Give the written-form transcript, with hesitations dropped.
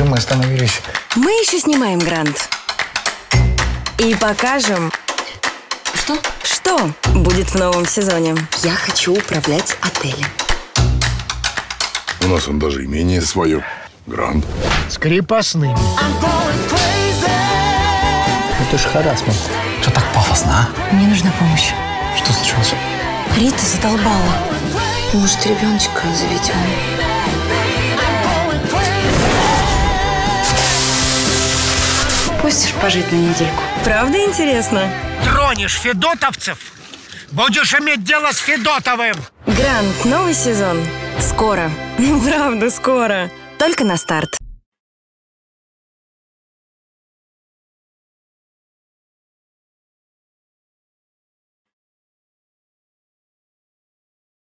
чем мы остановились? Мы еще снимаем «Гранд». И покажем... Что? Что будет в новом сезоне. Я хочу управлять отелем. У нас он даже имение свое. «Гранд». С крепостными. Это же харассмент. Что так пафосно, а? Мне нужна помощь. Что случилось? Рита задолбала. Может, ребеночка заведем? Пустишь пожить на недельку? Правда интересно? Тронешь федотовцев, будешь иметь дело с Федотовым. «Гранд», новый сезон. Скоро. Ну, правда, скоро. Только на старт.